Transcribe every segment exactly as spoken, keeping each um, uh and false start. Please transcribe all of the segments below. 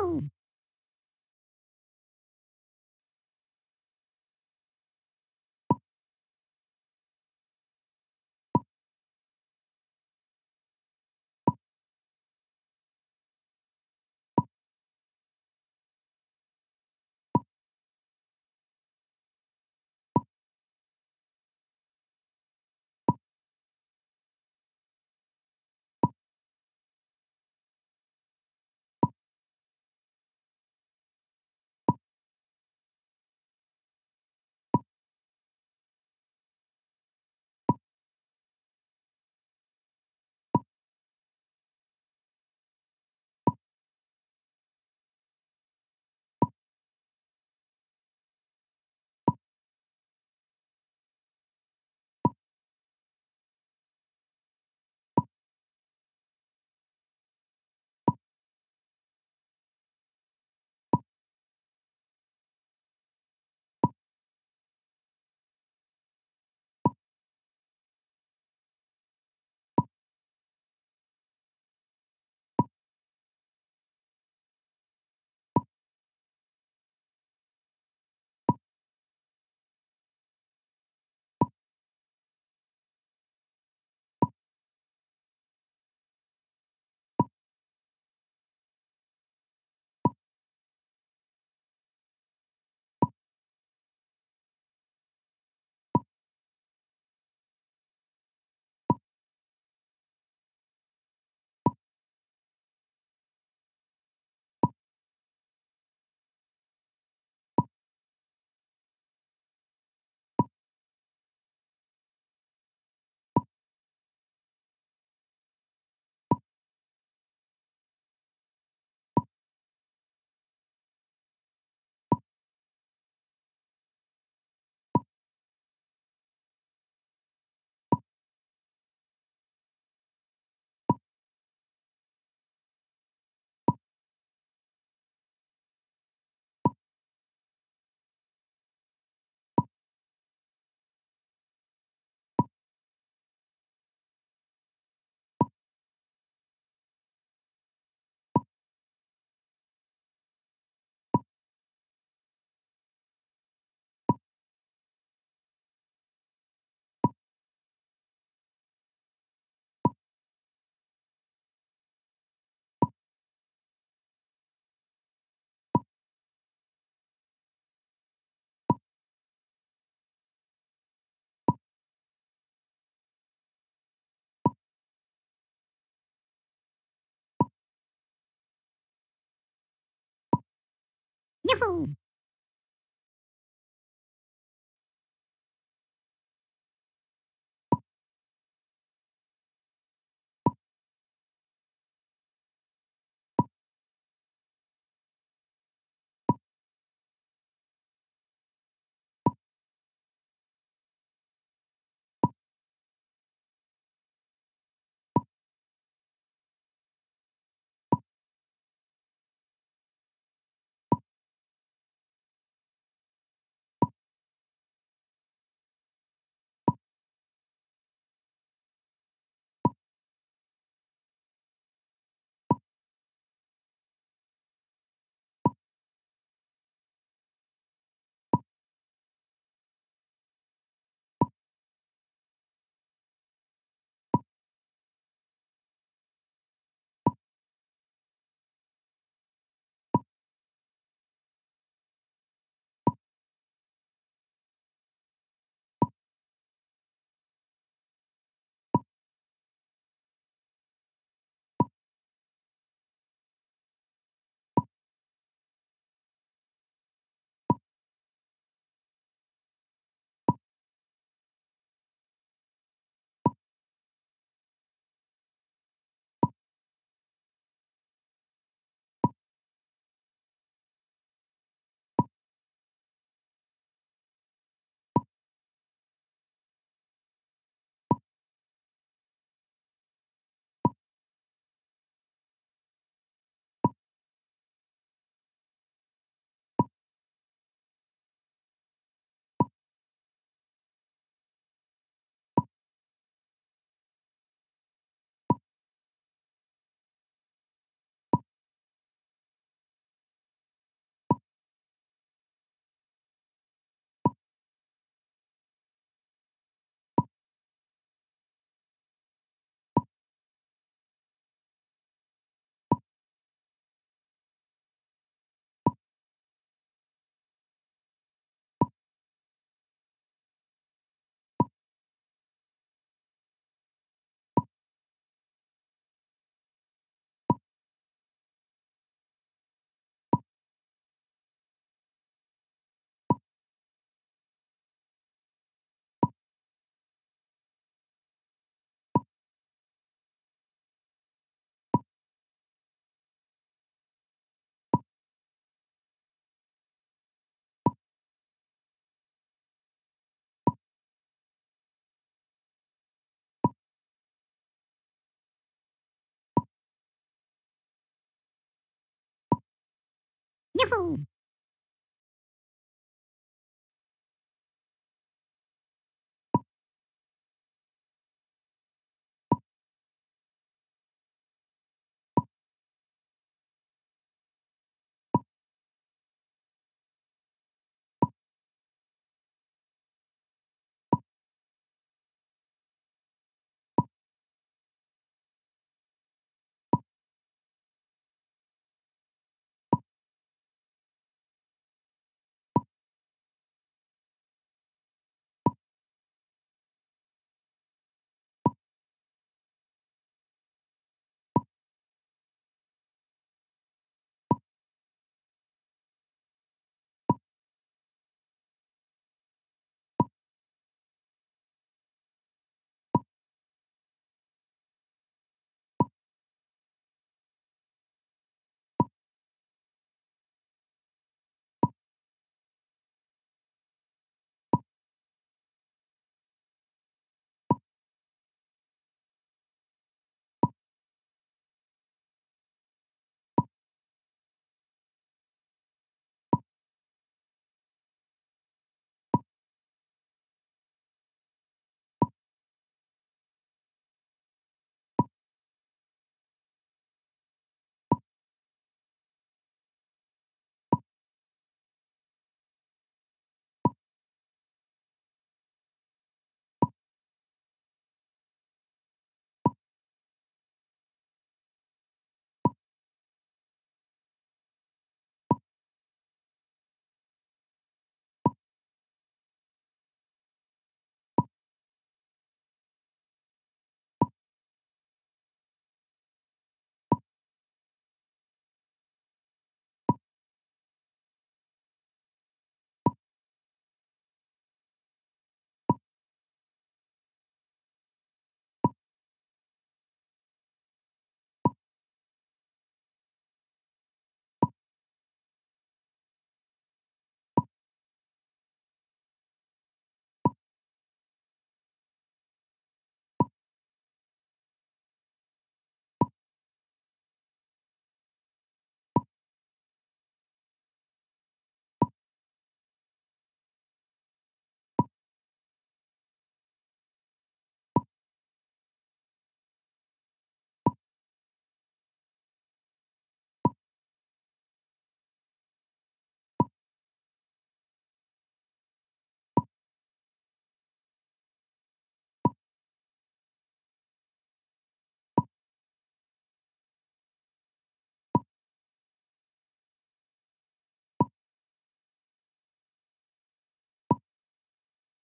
Wow. Yahoo! Yahoo!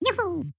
Yahoo!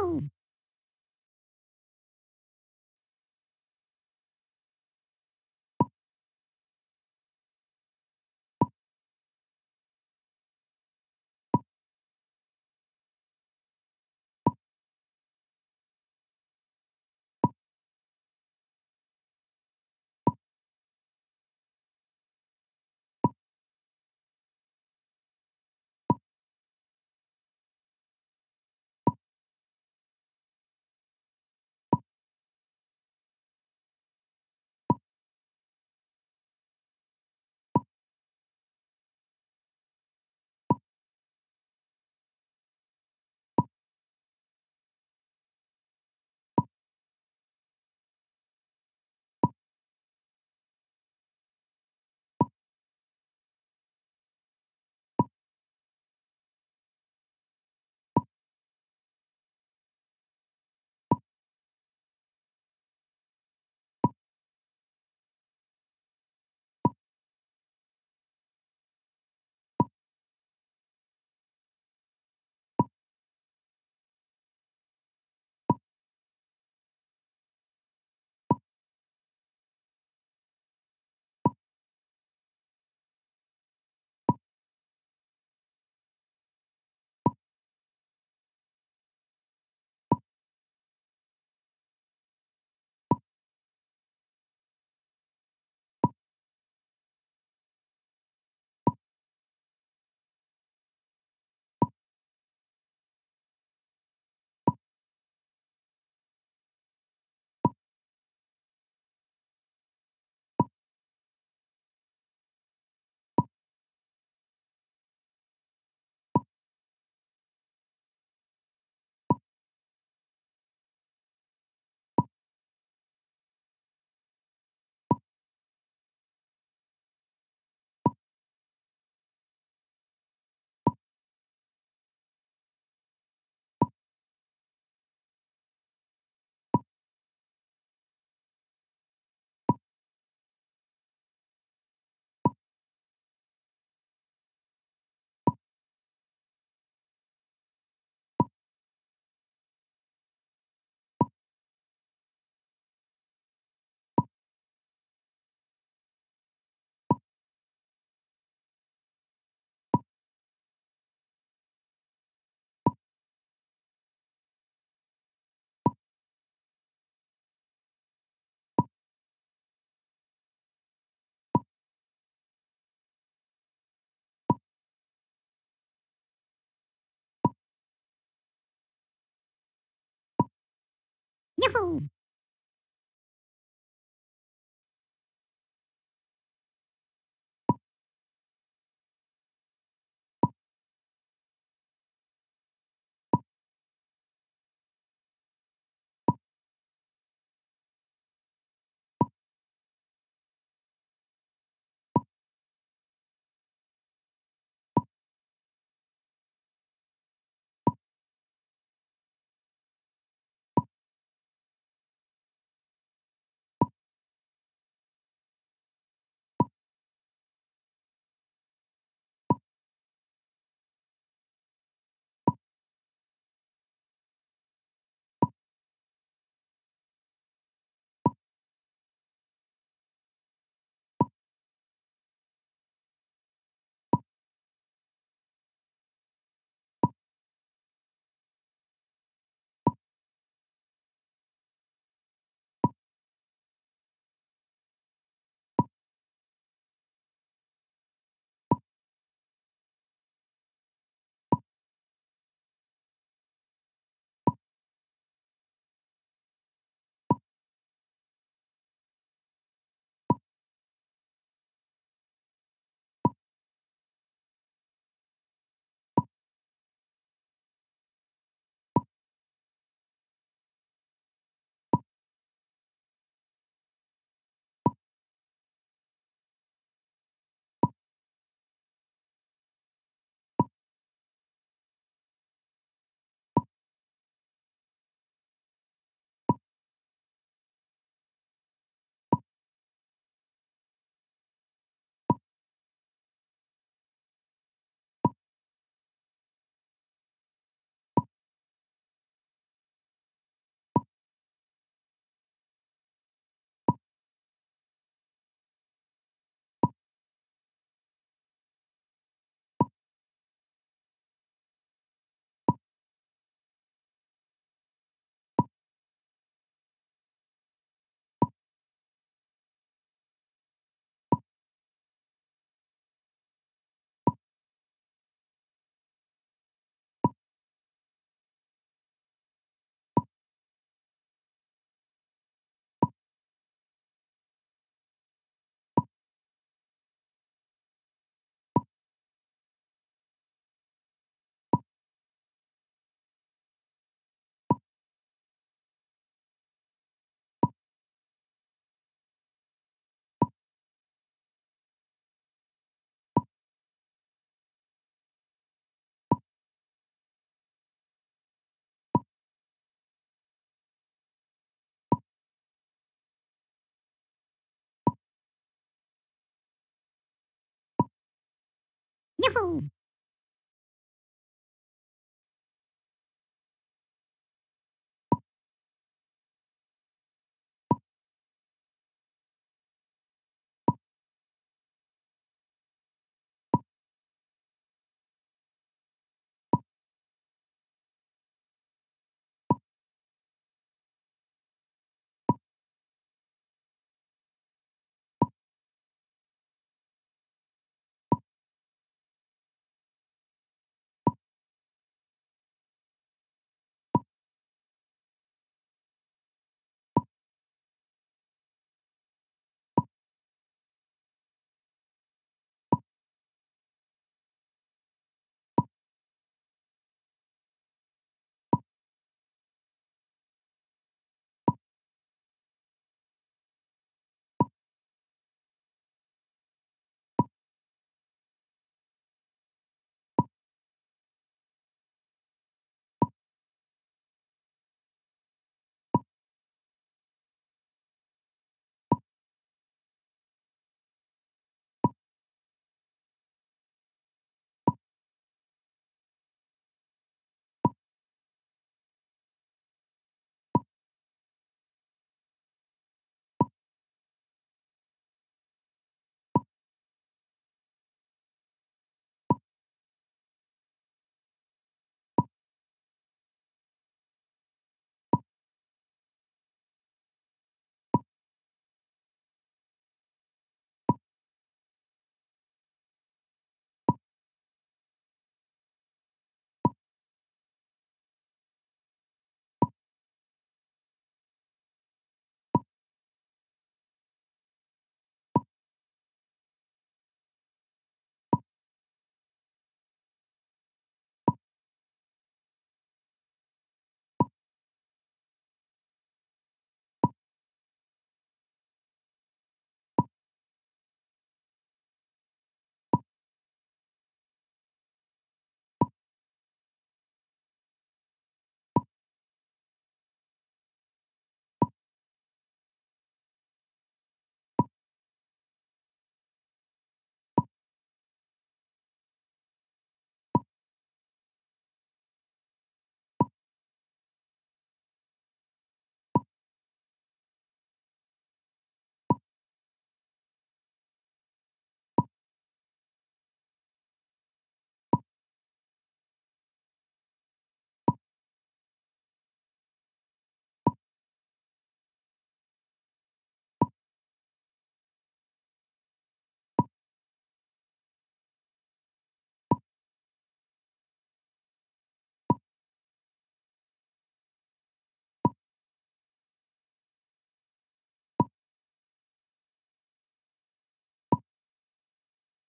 Yahoo!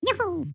Yahoo!